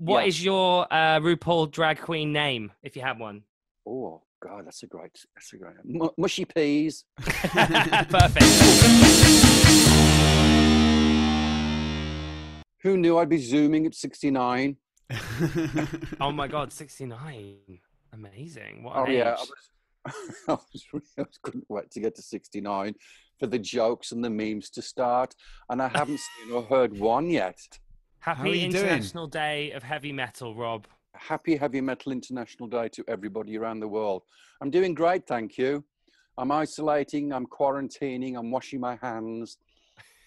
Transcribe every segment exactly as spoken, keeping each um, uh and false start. What yeah. is your uh, RuPaul drag queen name, if you have one? Oh, God, that's a great, that's a great name. M- Mushy Peas. Perfect. Who knew I'd be Zooming at sixty-nine? Oh, my God, sixty-nine. Amazing. What oh, an yeah. age. I, was, I, was, I couldn't wait to get to sixty-nine for the jokes and the memes to start, and I haven't seen or heard one yet. Happy International doing? Day of Heavy Metal, Rob. Happy Heavy Metal International Day to everybody around the world. I'm doing great, thank you. I'm isolating, I'm quarantining, I'm washing my hands.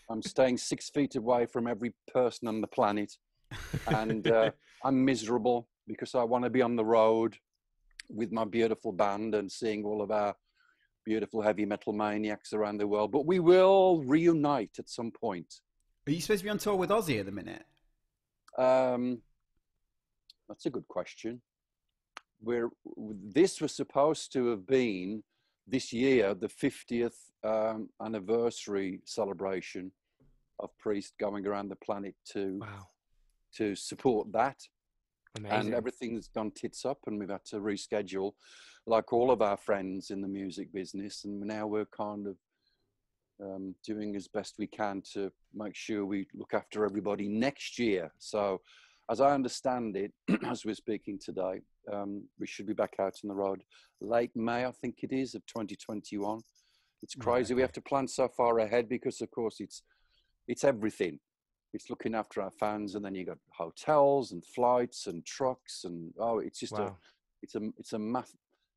I'm staying six feet away from every person on the planet. And uh, I'm miserable because I want to be on the road with my beautiful band and seeing all of our beautiful heavy metal maniacs around the world. But we will reunite at some point. Are you supposed to be on tour with Ozzy at the minute? Um, that's a good question. We're, this was supposed to have been this year, the fiftieth um, anniversary celebration of Priest going around the planet to wow. to support that. Amazing. And everything's gone tits up and we've had to reschedule like all of our friends in the music business. And now we're kind of Um, doing as best we can to make sure we look after everybody next year. So as I understand it, as we're speaking today, um, we should be back out on the road late May, I think it is, of twenty twenty-one. It's crazy. Okay. We have to plan so far ahead because, of course, it's it's everything. It's looking after our fans, and then you got hotels and flights and trucks, and oh, it's just wow. a it's a it's a math,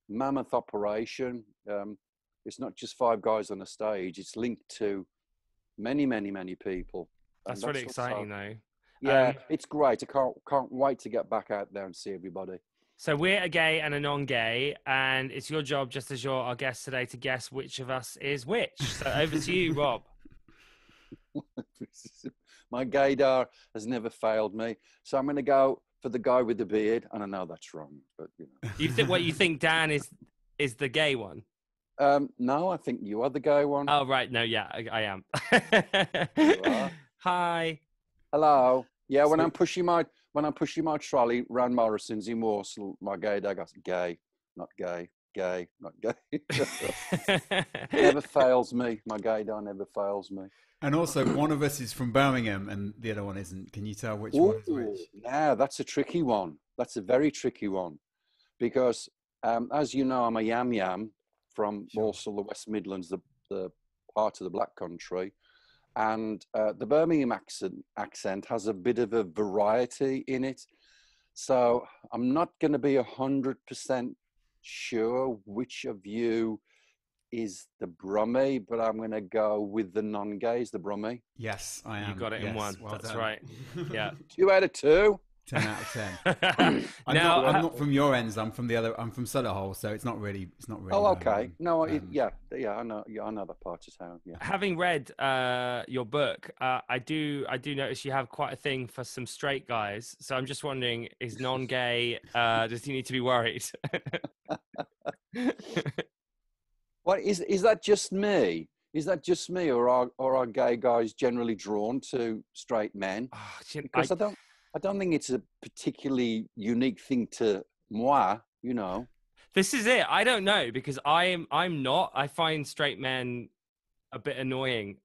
mammoth operation. Um, It's not just five guys on a stage. It's linked to many, many, many people. That's, that's really exciting, though. Yeah, um, it's great. I can't can't wait to get back out there and see everybody. So we're a gay and a non-gay, and it's your job, just as you're our guest today, to guess which of us is which. So over to you, Rob. My gaydar has never failed me. So I'm going to go for the guy with the beard, and I know that's wrong, but you know. You think what you think, Dan, is is the gay one? Um, no, I think you are the gay one. Oh, right. No, yeah, I, I am. Hi. Hello. Yeah, when Sweet. I'm pushing my when I'm pushing my trolley, Ran Morrison's in Borsal, my gay dad goes, gay, not gay, gay, not gay. Never fails me. My gay dad never fails me. And also, one of us is from Birmingham and the other one isn't. Can you tell which Ooh, one is which? Yeah, that's a tricky one. That's a very tricky one. Because, um, as you know, I'm a yam-yam. From sure. Borsal, the West Midlands, the, the part of the Black Country. And uh, the Birmingham accent, accent has a bit of a variety in it. So I'm not going to be one hundred percent sure which of you is the Brummie, but I'm going to go with the non-gays, the Brummie. Yes, I am. You got it yes, in one. Well That's done. Right. Yeah. Two out of two. ten out of ten. I'm, now, not, I'm not from your ends. I'm from the other. I'm from Sutter Hole, so it's not really. It's not really. Oh, okay. No, um, yeah, yeah. I know. Yeah, I know that part of town. Yeah. Having read uh, your book, uh, I do. I do notice you have quite a thing for some straight guys. So I'm just wondering, is non-gay? Uh, does he need to be worried? What is is that just me? Is that just me, or are or are gay guys generally drawn to straight men? Oh, because I, I don't. I don't think it's a particularly unique thing to moi, you know. This is it. I don't know because I'm I'm not. I find straight men a bit annoying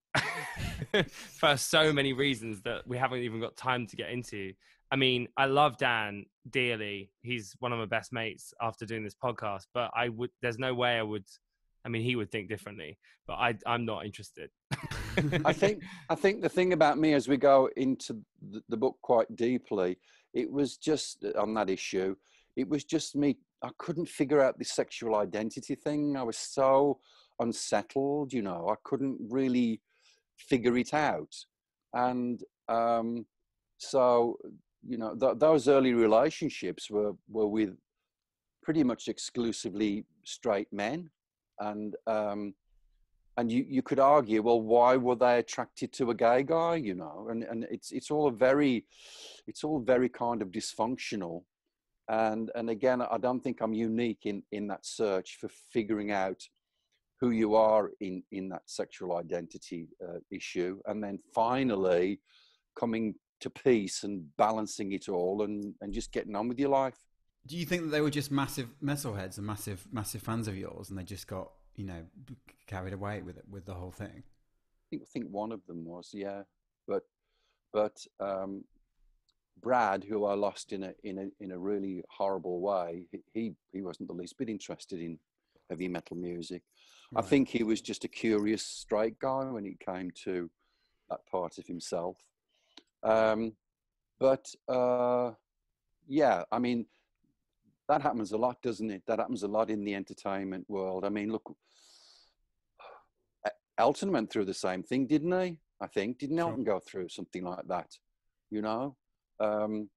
for so many reasons that we haven't even got time to get into. I mean, I love Dan dearly. He's one of my best mates after doing this podcast, but I would there's no way I would I mean, he would think differently, but I I'm not interested. I think I think the thing about me as we go into the, the book quite deeply, it was just on that issue. It was just me. I couldn't figure out this sexual identity thing. I was so unsettled, you know, I couldn't really figure it out. And um, so, you know, th- those early relationships were, were with pretty much exclusively straight men. And, um, And you, you could argue, well, why were they attracted to a gay guy, you know? And and it's it's all a very, it's all very kind of dysfunctional. And and again, I don't think I'm unique in, in that search for figuring out who you are in, in that sexual identity uh, issue. And then finally coming to peace and balancing it all and, and just getting on with your life. Do you think that they were just massive metalheads and massive, massive fans of yours and they just got, you know, carried away with it, with the whole thing? I think, I think one of them was, yeah. But, but um, Brad, who I lost in a, in a, in a really horrible way, he, he wasn't the least bit interested in heavy metal music. Right. I think he was just a curious straight guy when it came to that part of himself. Um, but, uh, yeah, I mean, that happens a lot, doesn't it? That happens a lot in the entertainment world. I mean, look, Elton went through the same thing, didn't he? I think, didn't Elton go through something like that? You know, um,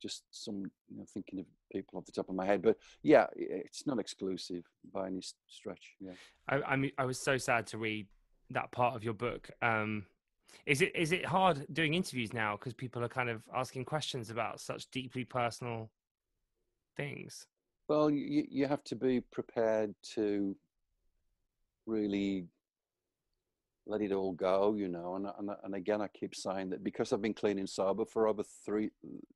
just some, you know, thinking of people off the top of my head, but yeah, it's not exclusive by any stretch. Yeah. I, I mean, I was so sad to read that part of your book. Um, Is it is it hard doing interviews now because people are kind of asking questions about such deeply personal things? Well, you, you have to be prepared to really let it all go, you know. And, and and again, I keep saying that because I've been clean and sober for over three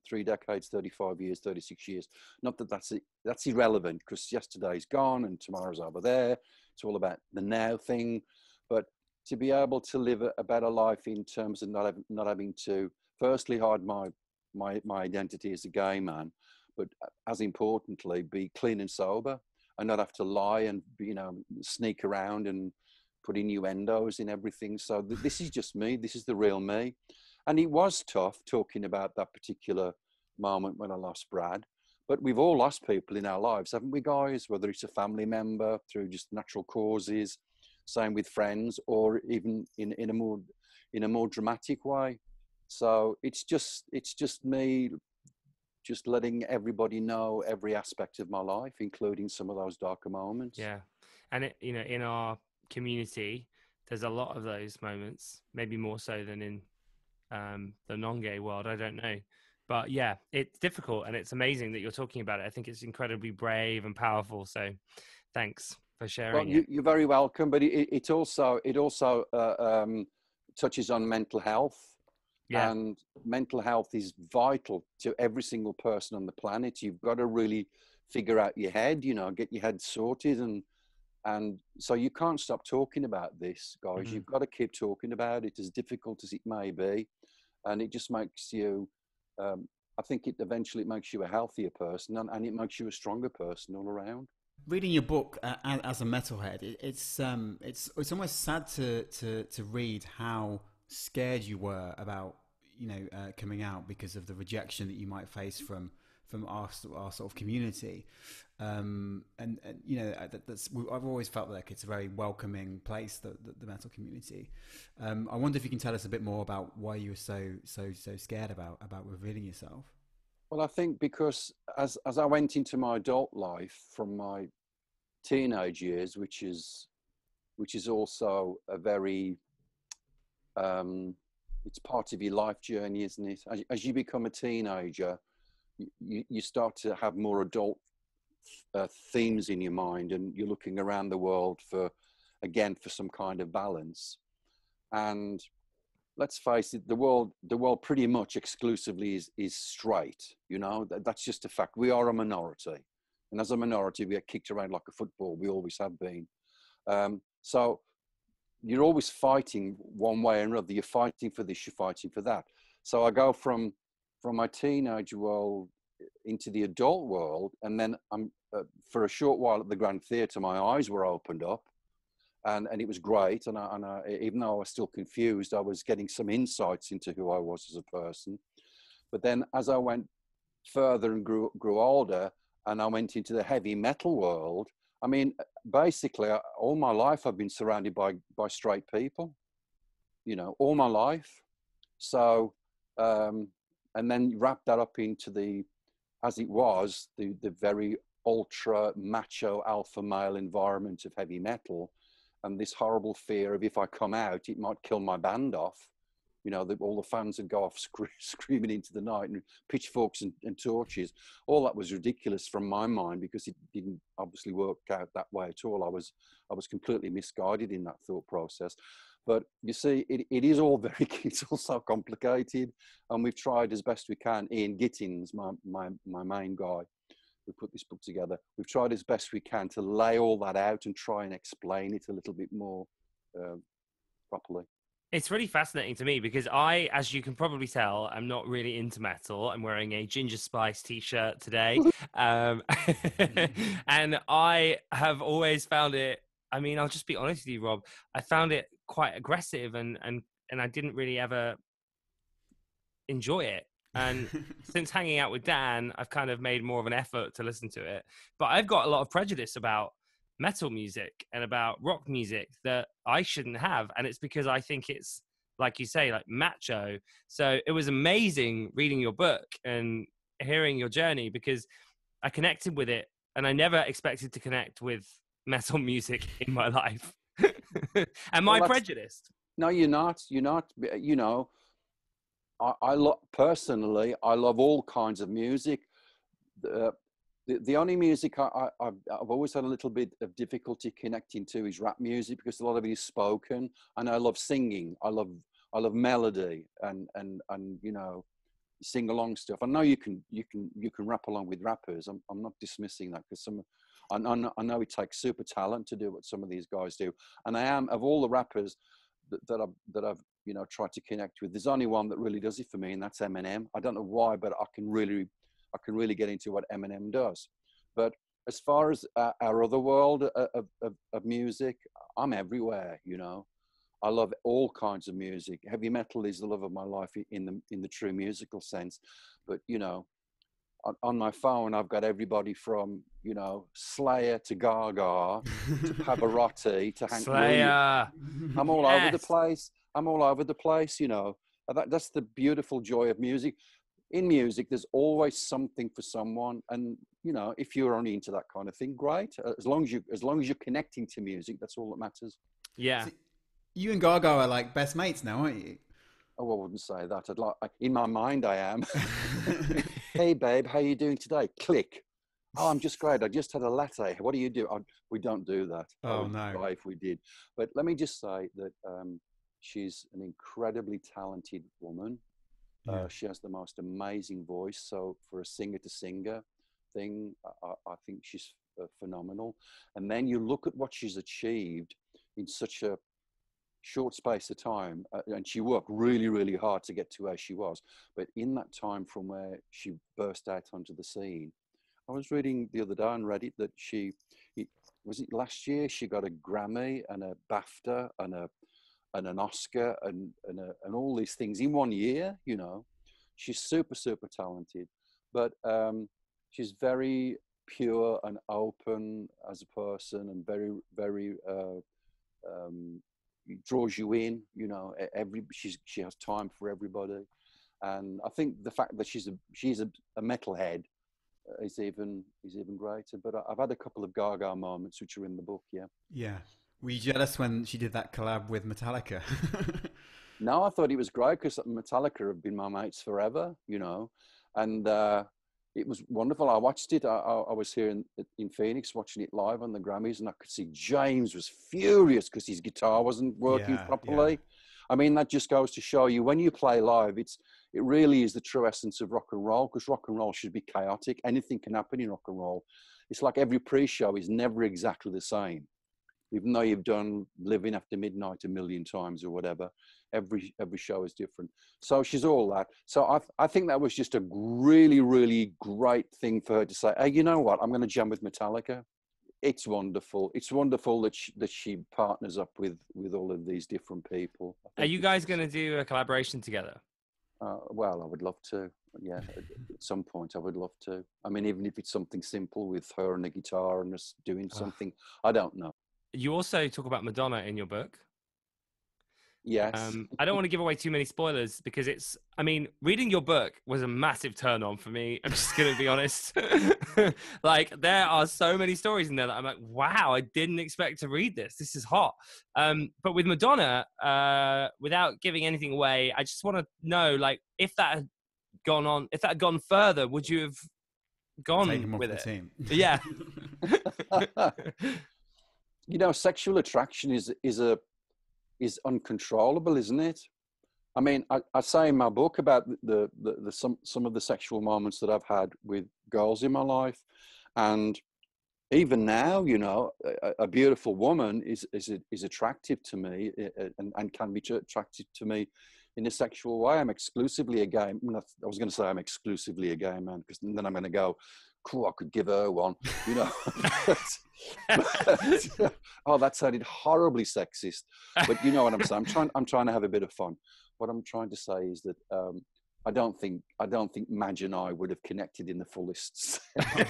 three decades, thirty-five years, thirty-six years. Not that that's that's irrelevant because yesterday's gone and tomorrow's over there. It's all about the now thing, but to be able to live a better life in terms of not not having to firstly hide my my my identity as a gay man, but as importantly be clean and sober and not have to lie and, you know, sneak around and put innuendos in everything. So th- this is just me. This is the real me. And it was tough talking about that particular moment when I lost Brad. But we've all lost people in our lives, haven't we, guys? Whether it's a family member through just natural causes, same with friends, or even in, in a more in a more dramatic way. So it's just it's just me just letting everybody know every aspect of my life, including some of those darker moments. Yeah. And it, you know, in our community there's a lot of those moments, maybe more so than in um the non-gay world, I don't know, but yeah, it's difficult and it's amazing that you're talking about it. I think it's incredibly brave and powerful, so thanks for sharing. Well, you, you're very welcome, but it, it also it also uh, um, touches on mental health, yeah. And mental health is vital to every single person on the planet. You've got to really figure out your head, you know, get your head sorted, and and so you can't stop talking about this, guys. Mm-hmm. You've got to keep talking about it, as difficult as it may be, and it just makes you. Um, I think it eventually makes you a healthier person, and, and it makes you a stronger person all around. Reading your book uh, as a metalhead, it, it's um, it's it's almost sad to, to, to read how scared you were about, you know, uh, coming out because of the rejection that you might face from from our our sort of community, um, and, and you know that, that's I've always felt like it's a very welcoming place, the the, the metal community. Um, I wonder if you can tell us a bit more about why you were so so so scared about about revealing yourself. Well, I think because as as I went into my adult life from my teenage years, which is which is also a very um it's part of your life journey, isn't it? As, as you become a teenager, you, you start to have more adult uh, themes in your mind, and you're looking around the world for again for some kind of balance. And let's face it, the world the world pretty much exclusively is is straight, you know, that, that's just a fact. We are a minority, and as a minority we get kicked around like a football. We always have been. Um, so you're always fighting one way or another. You're fighting for this, you're fighting for that. So I go from, from my teenage world into the adult world. And then I'm, uh, for a short while at the Grand Theatre, my eyes were opened up and, and it was great. And, I, and I, even though I was still confused, I was getting some insights into who I was as a person. But then as I went further and grew, grew older, and I went into the heavy metal world. I mean, basically, all my life I've been surrounded by by straight people, you know, all my life. So, um, and then wrap that up into the, as it was, the, the very ultra macho alpha male environment of heavy metal, and this horrible fear of if I come out, it might kill my band off. You know, the, all the fans would go off scre- screaming into the night, and pitchforks and, and torches. All that was ridiculous from my mind because it didn't obviously work out that way at all. I was, I was completely misguided in that thought process. But you see, it, it is all very, it's all so complicated. And we've tried as best we can. Ian Gittins, my, my, my main guy, who put this book together, we've tried as best we can to lay all that out and try and explain it a little bit more uh, properly. It's really fascinating to me because I, as you can probably tell, I'm not really into metal. I'm wearing a Ginger Spice t-shirt today. um, and I have always found it, I mean, I'll just be honest with you, Rob, I found it quite aggressive and, and, and I didn't really ever enjoy it. And since hanging out with Dan, I've kind of made more of an effort to listen to it. But I've got a lot of prejudice about metal music and about rock music that I shouldn't have. And it's because I think it's, like you say, like macho. So it was amazing reading your book and hearing your journey because I connected with it and I never expected to connect with metal music in my life. Am I well, prejudiced? No, you're not. You're not, you know, I, I lo- personally, I love all kinds of music. Uh, The, the only music I, I, I've, I've always had a little bit of difficulty connecting to is rap music because a lot of it is spoken, and I love singing. I love I love melody and and and you know, sing along stuff. I know you can you can you can rap along with rappers. I'm I'm not dismissing that because some I, I, know, I know it takes super talent to do what some of these guys do, and I am of all the rappers that, that I've that I've you know tried to connect with. There's only one that really does it for me, and that's Eminem. I don't know why, but I can really. I can really get into what Eminem does. But as far as uh, our other world of, of, of music, I'm everywhere, you know. I love all kinds of music. Heavy metal is the love of my life in the in the true musical sense. But, you know, on, on my phone, I've got everybody from, you know, Slayer to Gaga to Pavarotti to Hank Slayer. Williams. I'm all yes. over the place. I'm all over the place, you know. That, that's the beautiful joy of music. In music, there's always something for someone, and you know, if you're only into that kind of thing, great. As long as you, as long as you're connecting to music, that's all that matters. Yeah, so you and Gaga are like best mates now, aren't you? Oh, I wouldn't say that. I'd like, in my mind, I am. Hey, babe, how are you doing today? Click. Oh, I'm just great. I just had a latte. What do you do? I, we don't do that. Oh no. If we did, but let me just say that um, she's an incredibly talented woman. Uh, she has the most amazing voice. So for a singer to singer thing, I, I think she's uh, phenomenal. And then you look at what she's achieved in such a short space of time. Uh, and she worked really, really hard to get to where she was. But in that time from where she burst out onto the scene, I was reading the other day on Reddit that she, it, was it last year? She got a Grammy and a BAFTA and a, and an Oscar and and, a, and all these things in one year, you know. She's super, super talented, but um, she's very pure and open as a person and very, very, uh, um, draws you in, you know, every, she's, she has time for everybody. And I think the fact that she's a, she's a, a metalhead is even, is even greater. But I've had a couple of Gaga moments which are in the book, yeah. Yeah. Were you jealous when she did that collab with Metallica? No, I thought it was great because Metallica have been my mates forever, you know, and uh, it was wonderful. I watched it. I, I was here in, in Phoenix watching it live on the Grammys, and I could see James was furious because his guitar wasn't working yeah, properly. Yeah. I mean, that just goes to show you when you play live, it's it really is the true essence of rock and roll because rock and roll should be chaotic. Anything can happen in rock and roll. It's like every pre-show is never exactly the same. Even though you've done Living After Midnight a million times or whatever, every every show is different. So she's all that. So I I think that was just a really, really great thing for her to say, hey, you know what, I'm going to jam with Metallica. It's wonderful. It's wonderful that she, that she partners up with, with all of these different people. Are you guys going to do a collaboration together? Uh, well, I would love to. Yeah, at some point I would love to. I mean, even if it's something simple with her and a guitar and us doing something, I don't know. You also talk about Madonna in your book. Yes. Um, I don't want to give away too many spoilers because it's, I mean, reading your book was a massive turn on for me. I'm just going to be honest. Like, there are so many stories in there that I'm like, wow, I didn't expect to read this. This is hot. Um, but with Madonna, uh, without giving anything away, I just want to know, like, if that had gone on, if that had gone further, would you have gone Take him off with the it? Team. Yeah. You know, sexual attraction is is a is uncontrollable, isn't it? I mean, I, I say in my book about the, the, the some, some of the sexual moments that I've had with girls in my life. And even now, you know, a, a beautiful woman is, is, is attractive to me and, and can be attractive to me in a sexual way. I'm exclusively a gay man. I was going to say I'm exclusively a gay man, because then I'm going to go, cool, I could give her one, you know. But, oh, that sounded horribly sexist. But you know what I'm saying? I'm trying, I'm trying to have a bit of fun. What I'm trying to say is that um, I don't think I don't think Madge and I would have connected in the fullest sense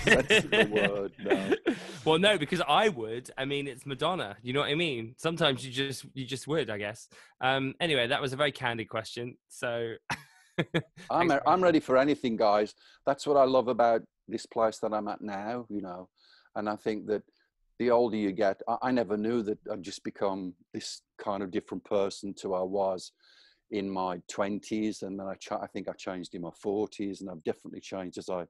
of the word. No. Well, no, because I would. I mean, it's Madonna. You know what I mean? Sometimes you just you just would, I guess. Um, anyway, that was a very candid question. So I'm a, I'm ready for anything, guys. That's what I love about this place that I'm at now, you know. And I think that the older you get, I, I never knew that I'd just become this kind of different person to I was in my twenties, and then I, ch I think I changed in my forties, and I've definitely changed as I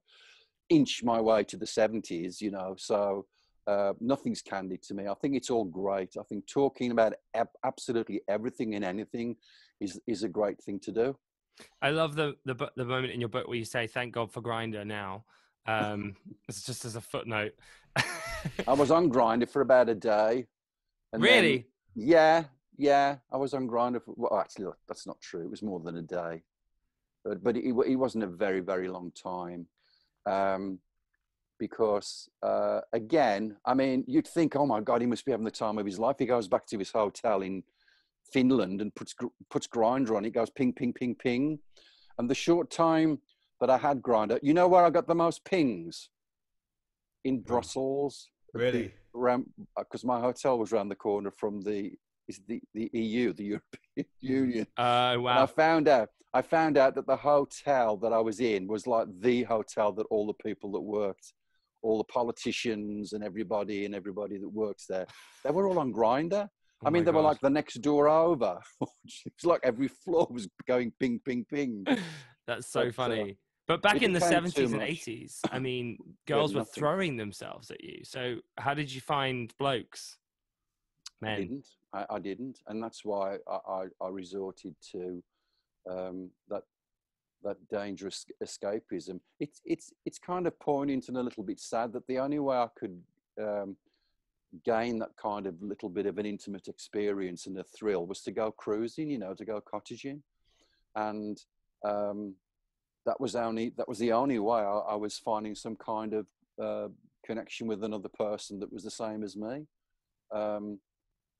inch my way to the seventies, you know. So uh, nothing's candy to me. I think it's all great. I think talking about absolutely everything and anything is, is a great thing to do. I love the, the, the moment in your book where you say, thank God for Grindr now. Um, it's just as a footnote. I was on Grindr for about a day. And really? Then, yeah. Yeah, I was on Grindr for, well, actually, that's not true. It was more than a day. But, but it, it wasn't a very, very long time. Um, because, uh, again, I mean, you'd think, oh, my God, he must be having the time of his life. He goes back to his hotel in Finland and puts, puts Grindr on. It goes ping, ping, ping, ping. And the short time that I had Grindr, you know where I got the most pings? In Brussels. Really? Because my hotel was round the corner from the... is the, the E U, the European Union. Oh, uh, wow. And I found out, I found out that the hotel that I was in was like the hotel that all the people that worked, all the politicians and everybody and everybody that works there, they were all on Grindr. Oh I mean, they God. were like the next door over. It's like every floor was going ping, ping, ping. That's so but, funny. Uh, but back in the seventies and eighties, I mean, girls were throwing themselves at you. So how did you find blokes? Man. I didn't. I, I didn't, and that's why I, I, I resorted to um, that that dangerous escapism. It's it's it's kind of poignant and a little bit sad that the only way I could um, gain that kind of little bit of an intimate experience and a thrill was to go cruising, you know, to go cottaging, and um, that was only that was the only way I, I was finding some kind of uh, connection with another person that was the same as me. Um,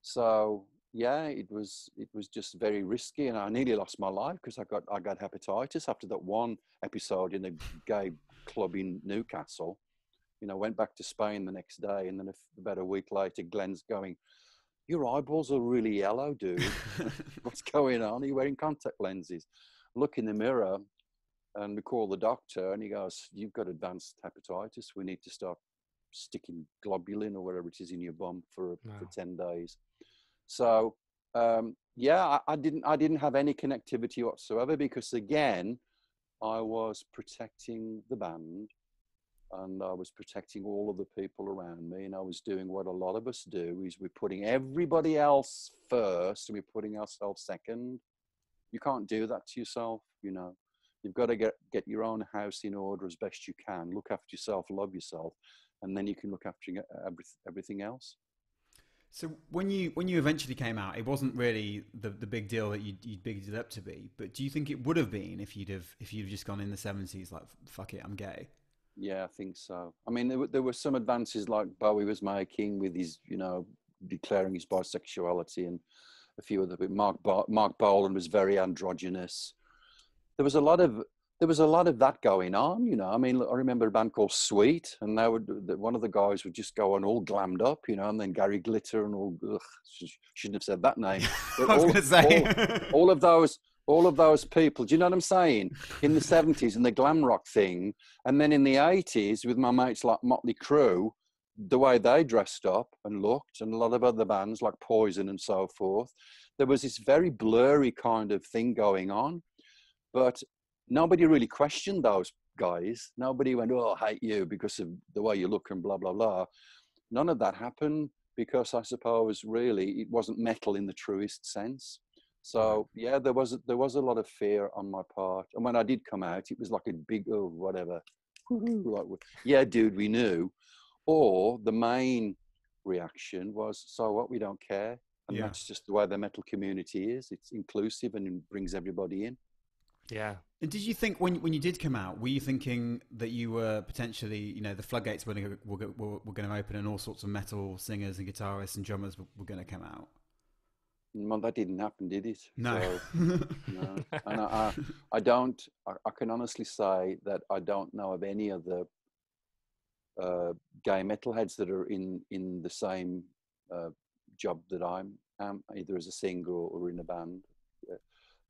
So yeah, it was it was just very risky, and I nearly lost my life because I got I got hepatitis after that one episode in a gay club in Newcastle. You know, went back to Spain the next day, and then about a week later, Glenn's going, "Your eyeballs are really yellow, dude. What's going on? Are you wearing contact lenses?" Look in the mirror, and we call the doctor, and he goes, "You've got advanced hepatitis. We need to start sticking globulin or whatever it is in your bum for wow. for ten days." So um, yeah, I, I didn't I didn't have any connectivity whatsoever because again, I was protecting the band, and I was protecting all of the people around me, and I was doing what a lot of us do: is we're putting everybody else first, and we're putting ourselves second. You can't do that to yourself, you know. You've got to get get your own house in order as best you can. Look after yourself, love yourself, and then you can look after everything else. So when you when you eventually came out, it wasn't really the the big deal that you you bigged it up to be. But do you think it would have been if you'd have if you'd just gone in the seventies like fuck it, I'm gay? Yeah, I think so. I mean, there were, there were some advances like Bowie was making with his you know declaring his bisexuality and a few other people. Mark Bo Mark Bolan was very androgynous. There was a lot of There was a lot of that going on, you know. I mean, I remember a band called Sweet, and they would, one of the guys would just go on all glammed up, you know, and then Gary Glitter and all, ugh, shouldn't have said that name. But I was all, gonna say. all, all of those, all of those people, do you know what I'm saying? In the seventies and the glam rock thing, and then in the eighties with my mates like Motley Crue, the way they dressed up and looked, and a lot of other bands like Poison and so forth, there was this very blurry kind of thing going on, but nobody really questioned those guys. Nobody went, oh, I hate you because of the way you look and blah, blah, blah. None of that happened. because I suppose really it wasn't metal in the truest sense. So yeah, there was there was a lot of fear on my part, and when I did come out, it was like a big oh whatever, like yeah, dude, we knew. Or the main reaction was, so what? We don't care, and yeah. that's just the way the metal community is. It's inclusive and brings everybody in. Yeah. And did you think when when you did come out, were you thinking that you were potentially, you know, the floodgates were going to, were, were, were going to open and all sorts of metal singers and guitarists and drummers were, were going to come out? Well, that didn't happen, did it? No. So, no. And I, I, I don't, I, I can honestly say that I don't know of any other uh, gay metalheads that are in, in the same uh, job that I'm, am, either as a singer or in a band.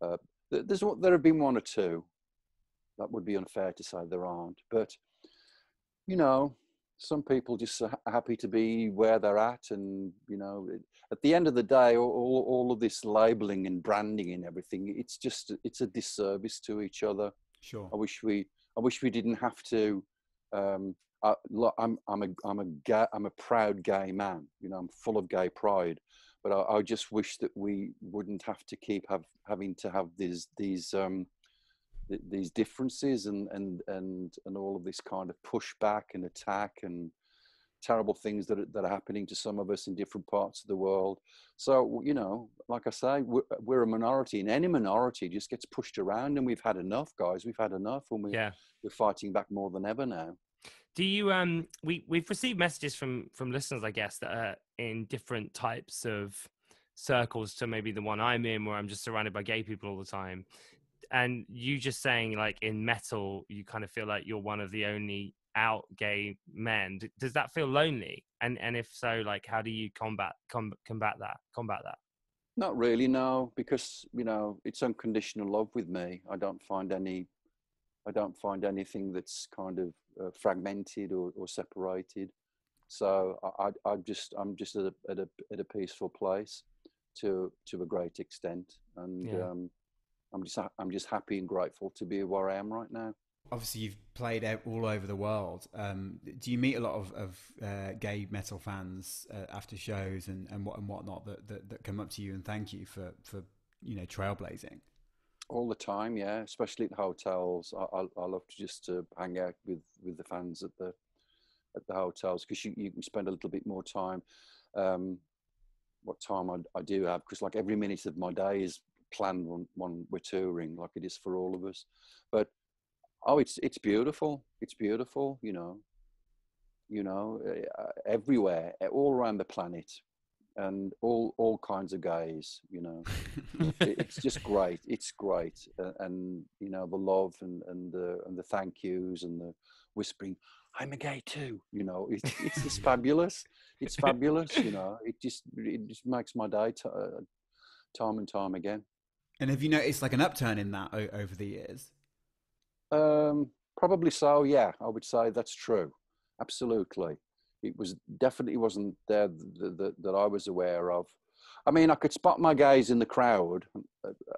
Uh, there's, there have been one or two. That would be unfair to say there aren't. But, you know, some people just are happy to be where they're at, and you know, at the end of the day, all all of this labeling and branding and everything, it's just it's a disservice to each other. Sure. I wish we I wish we didn't have to. Um, I, I'm I'm a I'm a gay, I'm a proud gay man. You know, I'm full of gay pride, but I, I just wish that we wouldn't have to keep have having to have these these um, these differences and, and, and, and all of this kind of pushback and attack and terrible things that are, that are happening to some of us in different parts of the world. So, you know, like I say, we're, we're a minority, and any minority just gets pushed around, and we've had enough, guys. We've had enough, and we're, yeah. we're fighting back more than ever now. Do you, um, we, we've received messages from, from listeners, I guess, that are in different types of circles to maybe the one I'm in, where I'm just surrounded by gay people all the time. And you just saying, like, in metal, you kind of feel like you're one of the only out gay men. Does that feel lonely? And and if so, like, how do you combat com- combat that? Combat that? Not really, no, because you know it's unconditional love with me. I don't find any, I don't find anything that's kind of uh, fragmented or, or separated. So I, I I just I'm just at a at a at a peaceful place, to to a great extent, and. Yeah. Um, I'm just I'm just happy and grateful to be where I am right now. Obviously, you've played all over the world. Um, do you meet a lot of, of uh, gay metal fans uh, after shows and and what and whatnot that, that that come up to you and thank you for for you know trailblazing? All the time, yeah. Especially at hotels, I I, I love to just to hang out with, with the fans at the at the hotels, because you, you can spend a little bit more time. Um, what time I, I do have, because like every minute of my day is planned when, when we're touring, like it is for all of us. But oh, it's it's beautiful. It's beautiful, you know. You know, uh, everywhere, all around the planet, and all all kinds of guys. You know, it, it's just great. It's great, uh, and you know the love and and the and the thank yous and the whispering, "I'm a gay too." You know, it, it's it's fabulous. It's fabulous. You know, it just it just makes my day t- uh, time and time again. And have you noticed like an upturn in that o- over the years? Um, probably so. Yeah, I would say that's true. Absolutely, it was definitely wasn't there that, that, that I was aware of. I mean, I could spot my gays in the crowd,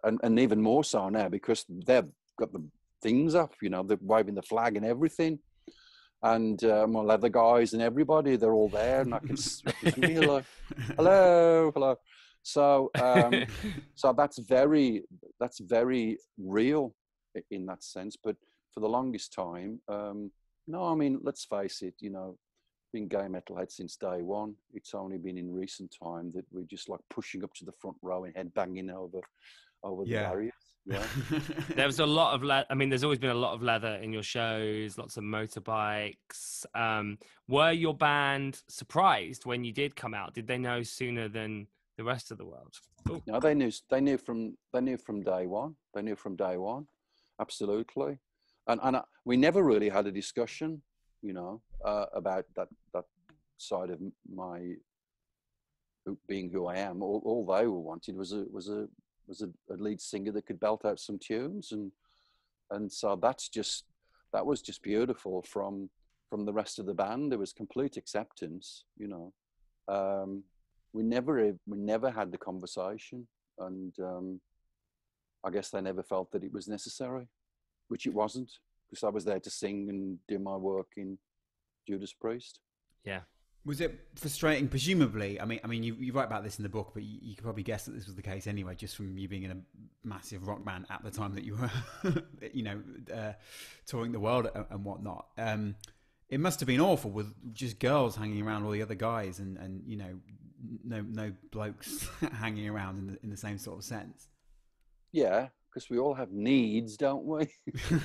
and, and even more so now because they've got the things up. You know, they're waving the flag and everything, and uh, my leather guys and everybody, they're all there, and I can feel like, hello, hello. So, um, so that's very, that's very real in that sense. But for the longest time, um, no, I mean, let's face it, you know, been gay metalhead since day one. It's only been in recent time that we're just like pushing up to the front row and head banging over, over yeah. the barriers. Yeah. There was a lot of, le- I mean, there's always been a lot of leather in your shows, lots of motorbikes. Um, were your band surprised when you did come out? Did they know sooner than the rest of the world? Ooh. No, they knew. They knew from. They knew from day one. They knew from day one. Absolutely, and and I, we never really had a discussion, you know, uh, about that that side of my being who I am. All, all they wanted was a was a was a, a lead singer that could belt out some tunes, and and so that's just that was just beautiful from from the rest of the band. There was complete acceptance, you know. Um, We never, we never had the conversation, and um, I guess they never felt that it was necessary, which it wasn't, because I was there to sing and do my work in Judas Priest. Yeah, Was it frustrating? Presumably, I mean, I mean, you, you write about this in the book, but you, you could probably guess that this was the case anyway, just from you being in a massive rock band at the time that you were, you know, uh, touring the world and whatnot. Um, it must have been awful with just girls hanging around all the other guys, and, and you know, no no blokes hanging around in the, in the same sort of sense. Yeah, because we all have needs, don't we?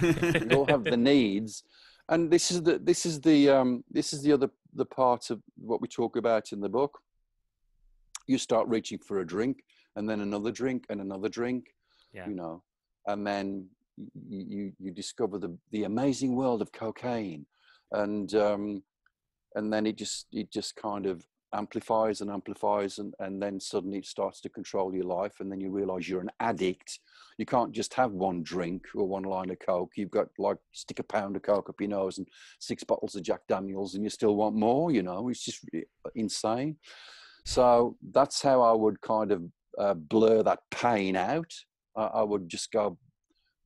We all have the needs. And this is the this is the um, this is the other the part of what we talk about in the book. You start reaching for a drink, and then another drink, and another drink, yeah. you know, and then you you discover the the amazing world of cocaine, and um, and then it just it just kind of amplifies and amplifies, and and then suddenly it starts to control your life, and then you realise you're an addict. You can't just have one drink or one line of Coke. You've got, like, stick a pound of Coke up your nose and six bottles of Jack Daniels, and you still want more, you know. It's just insane. So that's how I would kind of uh, blur that pain out. I, I would just go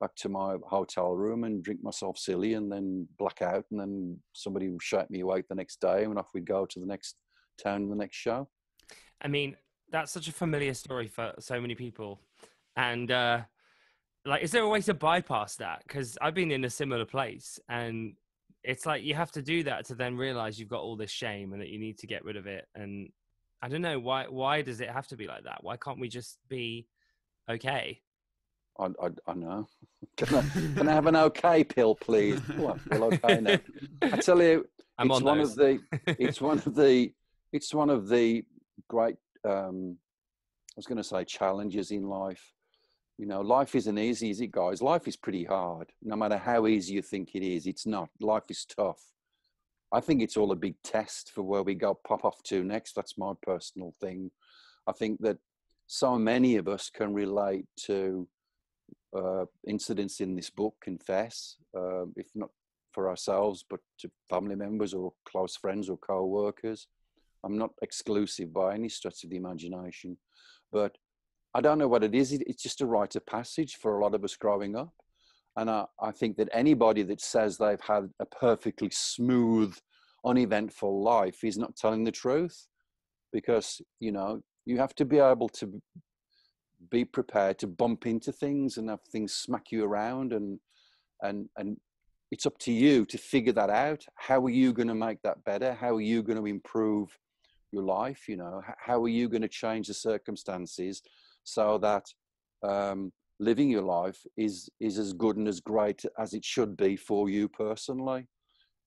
back to my hotel room and drink myself silly and then black out, and then somebody would shake me awake the next day, and off we'd go to the next town, the next show. I mean, that's such a familiar story for so many people. And, uh, like, is there a way to bypass that? Because I've been in a similar place, and it's like you have to do that to then realize you've got all this shame and that you need to get rid of it. And I don't know, why Why does it have to be like that? Why can't we just be okay? I, I, I know. Can I, can I have an okay pill, please? Well, okay now. I tell you, I'm it's on one those. of the, it's one of the, it's one of the great, um, I was going to say challenges in life. You know, life isn't easy, is it, guys? Life is pretty hard. No matter how easy you think it is, it's not. Life is tough. I think it's all a big test for where we go pop off to next. That's my personal thing. I think that so many of us can relate to uh, incidents in this book, confess, uh, if not for ourselves, but to family members or close friends or co-workers. I'm not exclusive by any stretch of the imagination, but I don't know what it is. It's just a rite of passage for a lot of us growing up. And I, I think that anybody that says they've had a perfectly smooth, uneventful life is not telling the truth, because, you know, you have to be able to be prepared to bump into things and have things smack you around. And, and, and it's up to you to figure that out. How are you going to make that better? How are you going to improve your life? You know, how are you going to change the circumstances so that um, living your life is is as good and as great as it should be for you personally?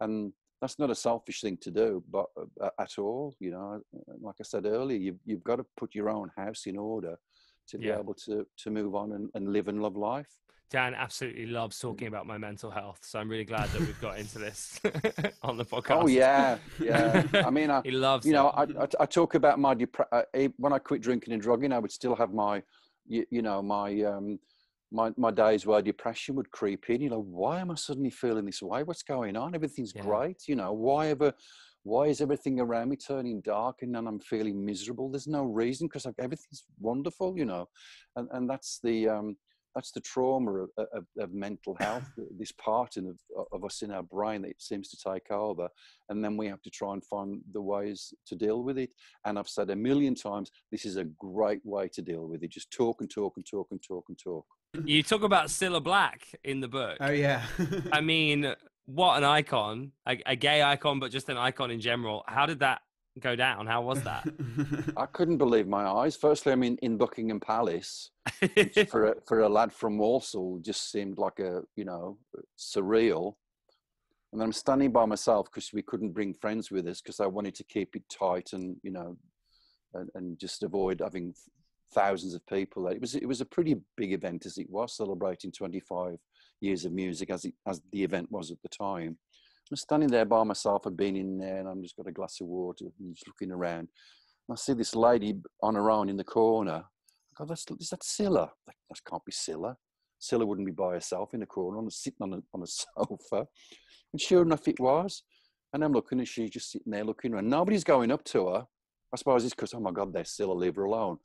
And that's not a selfish thing to do, but uh, at all. You know, like I said earlier, you've, you've got to put your own house in order to be yeah. able to, to move on and, and live and love life. Dan absolutely loves talking about my mental health, so I'm really glad that we've got into this on the podcast. Oh yeah, yeah. I mean, I, he loves. You know, I, I I talk about my depre- when I quit drinking and drugging, I would still have my, you, you know, my um, my my days where depression would creep in. You know, why am I suddenly feeling this way? What's going on? Everything's yeah. great. You know, why ever? Why is everything around me turning dark and then I'm feeling miserable? There's no reason, because everything's wonderful. You know, and and that's the. Um, That's the trauma of, of, of mental health, this part in, of, of us in our brain that it seems to take over. And then we have to try and find the ways to deal with it. And I've said a million times, this is a great way to deal with it. Just talk and talk and talk and talk and talk. You talk about Cilla Black in the book. Oh, yeah. I mean, what an icon, a, a gay icon, but just an icon in general. How did that go down? How was that? I couldn't believe my eyes. Firstly, I mean, in Buckingham Palace, which for a, for a lad from Borsal just seemed like a, you know, surreal. And I'm standing by myself because we couldn't bring friends with us, because I wanted to keep it tight and, you know, and, and just avoid having thousands of people. It was it was a pretty big event as it was, celebrating twenty-five years of music as it, as the event was at the time. I'm standing there by myself. I've been in there and I've just got a glass of water and just looking around. And I see this lady on her own in the corner. I go, that's, is that Cilla? Like, that can't be Cilla. Cilla wouldn't be by herself in the corner, on a, sitting on a, on a sofa. And sure enough, it was. And I'm looking and she's just sitting there looking around. Nobody's going up to her. I suppose it's because, oh my God, they're Cilla, leave her alone.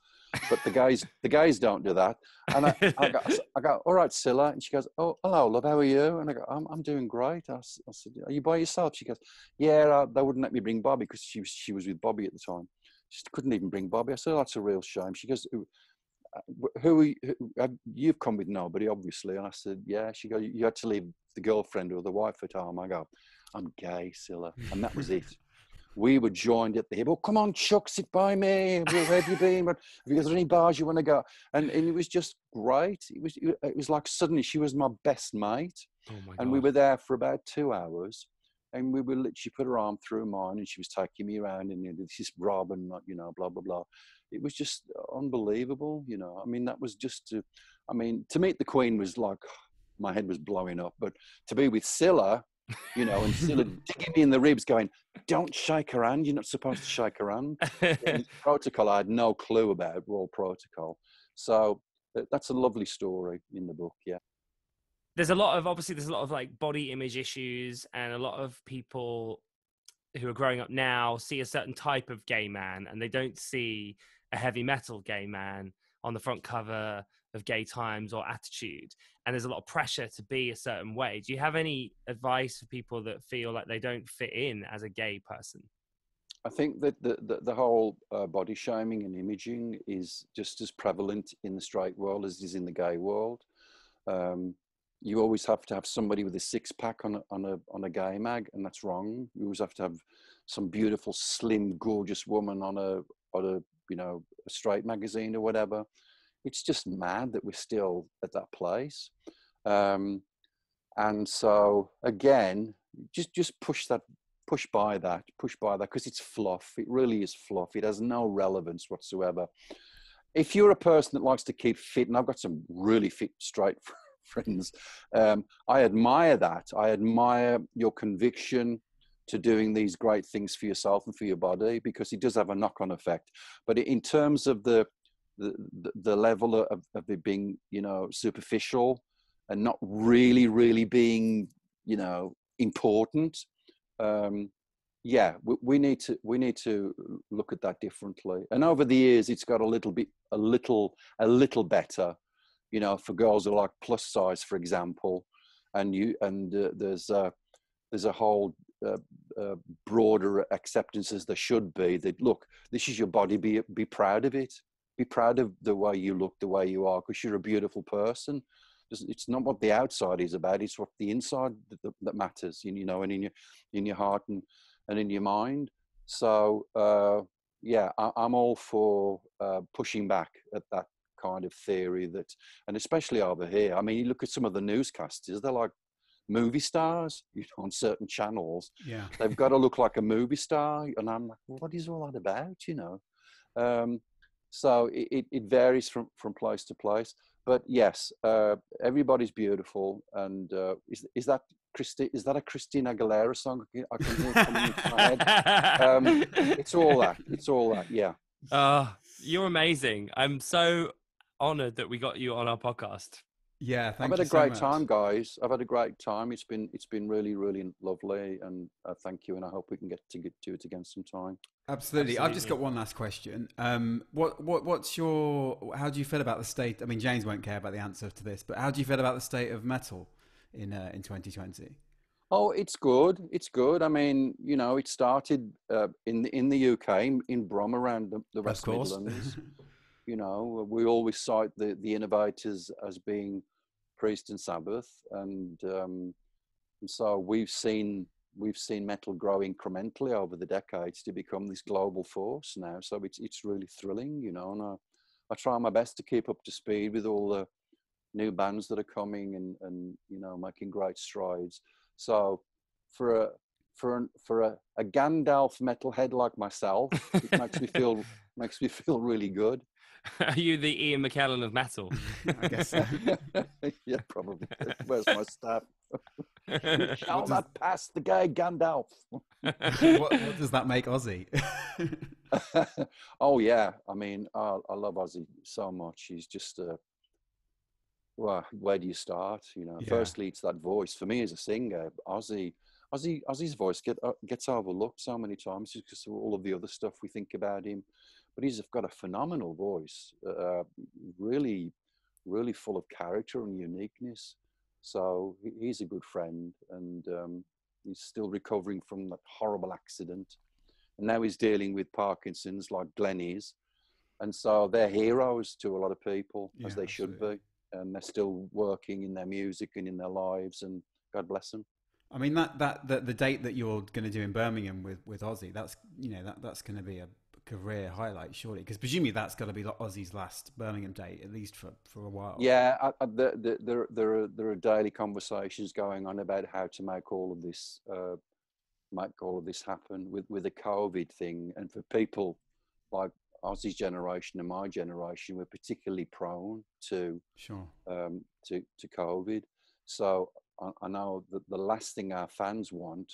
But the guys, the guys don't do that. And I, I, go, I go, all right, Cilla. And she goes, oh, hello, love, how are you? And I go, I'm, I'm doing great. I, I said, are you by yourself? She goes, yeah, they wouldn't let me bring Bobby because she was, she was with Bobby at the time. She couldn't even bring Bobby. I said, oh, that's a real shame. She goes, who are you? You've come with nobody, obviously. And I said, yeah. She goes, you had to leave the girlfriend or the wife at home. I go, I'm gay, Cilla. And that was it. We were joined at the hip. Oh, come on, Chuck, sit by me. Where have you been? Have you got any bars you want to go? And and it was just great. It was it was like suddenly she was my best mate. Oh my and God. We were there for about two hours, and we were literally put her arm through mine, and she was taking me around, and you know, this is Rob, and you know, blah blah blah. It was just unbelievable. You know, I mean, that was just. To, I mean, to meet the Queen was like my head was blowing up, but to be with Cilla. You know, and Cilla digging me in the ribs going, don't shake her hand. You're not supposed to shake her hand. Protocol I had no clue about, royal protocol. So that's a lovely story in the book, yeah. There's a lot of, obviously, there's a lot of like body image issues and a lot of people who are growing up now see a certain type of gay man and they don't see a heavy metal gay man on the front cover of Gay Times or Attitude, and there's a lot of pressure to be a certain way. Do you have any advice for people that feel like they don't fit in as a gay person? I think that the the, the whole uh, body shaming and imaging is just as prevalent in the straight world as it is in the gay world. Um, you always have to have somebody with a six pack on a, on a on a gay mag, and that's wrong. You always have to have some beautiful, slim, gorgeous woman on a on a you know a straight magazine or whatever. It's just mad that we're still at that place. Um, and so again, just, just push that, push by that, push by that, because it's fluff. It really is fluff. It has no relevance whatsoever. If you're a person that likes to keep fit, and I've got some really fit, straight friends, um, I admire that. I admire your conviction to doing these great things for yourself and for your body, because it does have a knock-on effect. But in terms of the, The, the level of, of it being, you know, superficial and not really, really being, you know, important. Um, yeah, we, we need to we need to look at that differently. And over the years, it's got a little bit, a little, a little better, you know, for girls who are like plus size, for example. And you and uh, there's a there's a whole. Uh, uh, broader acceptance as there should be. That look, this is your body. Be be proud of it. Be proud of the way you look, the way you are, because you're a beautiful person. It's not what the outside is about; it's what the inside that, that matters. You know, and in your in your heart and, and in your mind. So, uh, yeah, I, I'm all for uh, pushing back at that kind of theory that, and especially over here. I mean, you look at some of the newscasters; they're like movie stars, you know, on certain channels. Yeah, they've got to look like a movie star, and I'm like, well, what is all that about? You know. Um, So it, it varies from, from place to place. But yes, uh, everybody's beautiful. And uh, is is that Christi, is that a Christina Aguilera song? I can hear coming into my head. Um, it's all that. It's all that, yeah. Uh, you're amazing. I'm so honoured that we got you on our podcast. Yeah, thank you so much. I've had a great time, guys. I've had a great time. It's been it's been really, really lovely. And uh, thank you. And I hope we can get to get to it again sometime. Absolutely. Absolutely. I've just got one last question. Um, what what what's your? How do you feel about the state? I mean, James won't care about the answer to this, but how do you feel about the state of metal in uh, in twenty twenty? Oh, it's good. It's good. I mean, you know, it started uh, in the, in the U K in, in Brom around the, the West Midlands. You know, we always cite the, the innovators as being Priest and Sabbath, and, um, and so we've seen we've seen metal grow incrementally over the decades to become this global force now. So it's it's really thrilling, you know. And I, I try my best to keep up to speed with all the new bands that are coming and and you know making great strides. So for a for an, for a, a Gandalf metalhead like myself, it makes me feel makes me feel really good. Are you the Ian McKellen of metal? I guess so. Yeah, probably. Where's my staff? Shall does... not pass the guy Gandalf. what, what does that make Ozzy? Oh, yeah. I mean, I, I love Ozzy so much. He's just, uh, well, where do you start? You know, yeah. Firstly, it's that voice. For me as a singer, Ozzy, Ozzy Ozzy's voice get, uh, gets overlooked so many times just because of all of the other stuff we think about him. but he's got a phenomenal voice, uh, really, really full of character and uniqueness. So he's a good friend, and um, he's still recovering from that horrible accident. And now he's dealing with Parkinson's like Glenn is. And so they're heroes to a lot of people, yeah, as they should absolutely. be. And they're still working in their music and in their lives, and God bless them. I mean, that, that, that the date that you're going to do in Birmingham with, with Ozzy, that's, you know, that, that's going to be a career highlight, surely, because presumably that's got to be like Ozzy's last Birmingham date, at least for, for a while. Yeah, I, I, the, the, there, there, are, there are daily conversations going on about how to make all of this, uh, make all of this happen with, with the COVID thing. And for people like Ozzy's generation and my generation, we're particularly prone to, sure. um, to, to COVID. So I, I know that the last thing our fans want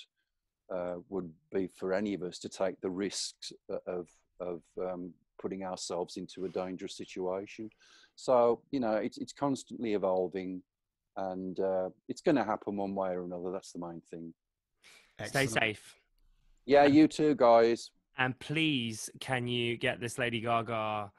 Uh, would be for any of us to take the risks of of um, putting ourselves into a dangerous situation. So, you know, it's it's constantly evolving, and uh, it's going to happen one way or another. That's the main thing. Excellent. Stay safe. Yeah, you too, guys. And please, can you get this Lady Gaga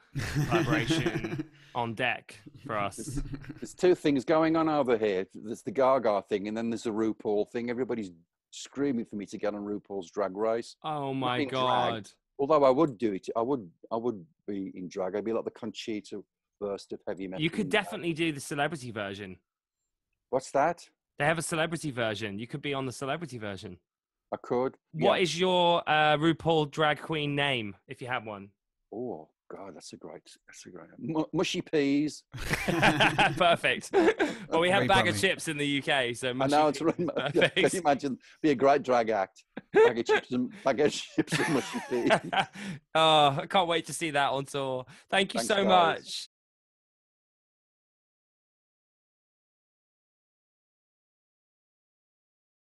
collaboration on deck for us? There's, there's two things going on over here. There's the Gaga thing, and then there's the RuPaul thing. Everybody's screaming for me to get on RuPaul's Drag Race. Oh my god! Dragged. Although I would do it, I would, I would be in drag. I'd be like the Conchita Wurst of heavy metal. You could definitely do the celebrity version. What's that? They have a celebrity version. You could be on the celebrity version. I could. What yeah. is your uh, RuPaul drag queen name, if you have one? Oh god, that's a great, that's a great. M- mushy Peas. Perfect. Well, we have Ray bag Bobby. of chips in the U K, so I know it's really, can you imagine? Be a great drag act. Bag of chips and bag of chips and mushy peas. Oh, I can't wait to see that on tour. Thank you Thanks, so guys. much.